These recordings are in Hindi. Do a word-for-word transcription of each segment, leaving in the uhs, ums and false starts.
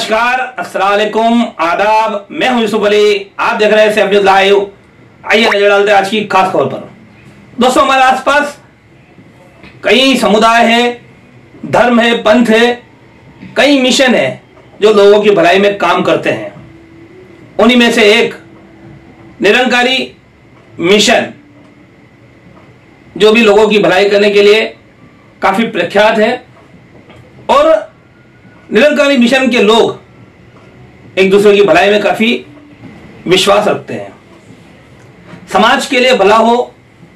नमस्कार, अस्सलाम वालेकुम, आदाब। मैं हूं विश्वबली, आप देख रहे हैं सैफ न्यूज लाइव। आइए नजर डालते हैं आज की खास खबर पर। दोस्तों, हमारे आसपास कई समुदाय है, धर्म है, पंथ है, कई मिशन है जो लोगों की भलाई में काम करते हैं। उन्हीं में से एक निरंकारी मिशन, जो भी लोगों की भलाई करने के लिए काफी प्रख्यात है। और निरंकारी मिशन के लोग एक दूसरे की भलाई में काफी विश्वास रखते हैं। समाज के लिए भला हो,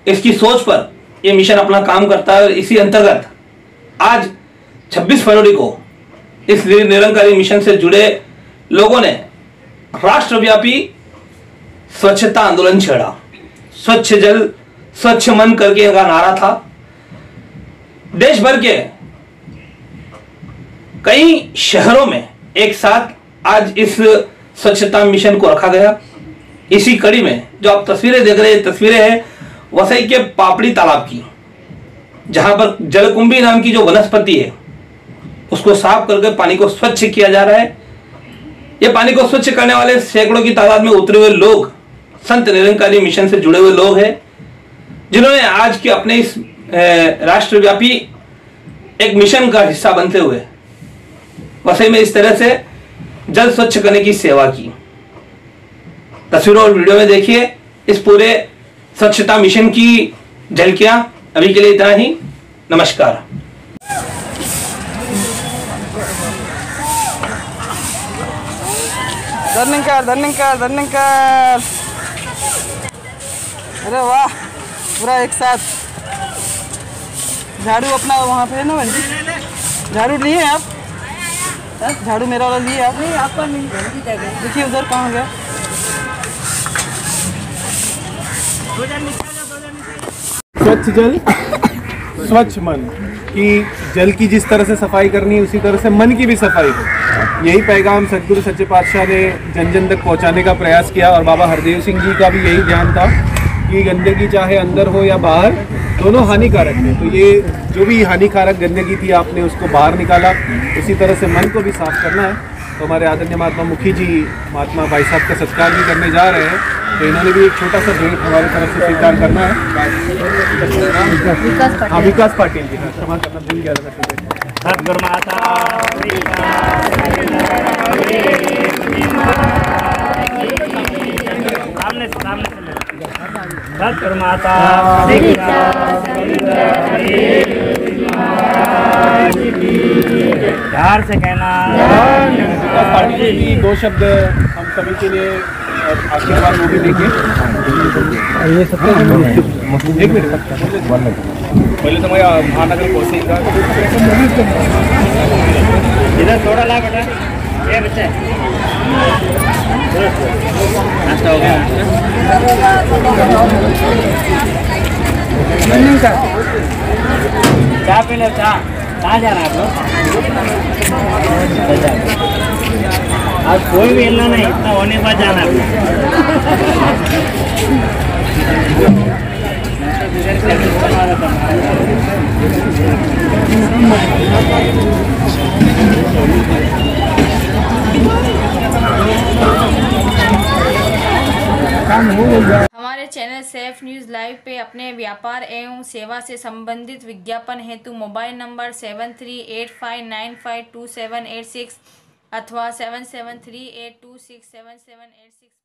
इसकी सोच पर यह मिशन अपना काम करता है। और इसी अंतर्गत आज छब्बीस फरवरी को इस निरंकारी मिशन से जुड़े लोगों ने राष्ट्रव्यापी स्वच्छता आंदोलन छेड़ा। स्वच्छ जल स्वच्छ मन करके इनका नारा था। देश भर के कई शहरों में एक साथ आज इस स्वच्छता मिशन को रखा गया। इसी कड़ी में जो आप तस्वीरें देख रहे हैं, तस्वीरें हैं वसई के पापड़ी तालाब की, जहां पर जलकुंभी नाम की जो वनस्पति है उसको साफ करके पानी को स्वच्छ किया जा रहा है। ये पानी को स्वच्छ करने वाले सैकड़ों की तादाद में उतरे हुए लोग संत निरंकारी मिशन से जुड़े हुए लोग हैं, जिन्होंने आज के अपने इस राष्ट्रव्यापी एक मिशन का हिस्सा बनते हुए वसई में इस तरह से जल स्वच्छ करने की सेवा की। तस्वीरों और वीडियो में देखिए इस पूरे स्वच्छता मिशन की झलकियां। अभी के लिए इतना ही, नमस्कार। धन्यकार धन्यकार धन्यकार। अरे वाह, पूरा एक साथ झाड़ू अपना वहाँ पे है ना, झाड़ू लिए आप? झाड़ू मेरा वाला लिए आप? नहीं, आपका नहीं। देखिए उधर कहाँ गया। स्वच्छ जल स्वच्छ मन की, जल की जिस तरह से सफाई करनी है उसी तरह से मन की भी सफाई हो। यही पैगाम सदगुरु सच्चे पाशा ने जन जन तक पहुँचाने का प्रयास किया। और बाबा हरदेव सिंह जी का भी यही ध्यान था कि गंदगी चाहे अंदर हो या बाहर, दोनों हानिकारक है। तो ये जो भी हानिकारक गंदगी थी आपने उसको बाहर निकाला। उसी तरह से मन को भी साफ करना है। तो हमारे आदरणीय महात्मा मुखी जी, महात्मा भाई साहब का सत्कार भी करने जा रहे हैं, तो इन्होंने भी एक छोटा सा भेंट हमारे तरफ से स्वीकार करना है। हाँ, विकास पाटिल जी, क्षमा करना भूल गया। प्यार से कहना पार्टी की दो शब्द हम सभी के लिए आशीर्वाद वो भी देंगे। ये सब एक मिनट पहले तो मैं महानगर पहुँचेगा। इधर थोड़ा ला बेटा, ये बच्चे नाश्ता हो गया। चाय पी लो, चाय कहाँ जा रहा है आप लोग? आज कोई भी हिलना नहीं, इतना होने के बाद जाना है। हमारे चैनल सैफ न्यूज लाइव पे अपने व्यापार एवं सेवा से संबंधित विज्ञापन हेतु mobile number seven three eight five nine five two seven eight six अथवा seven seven three eight two six seven seven eight six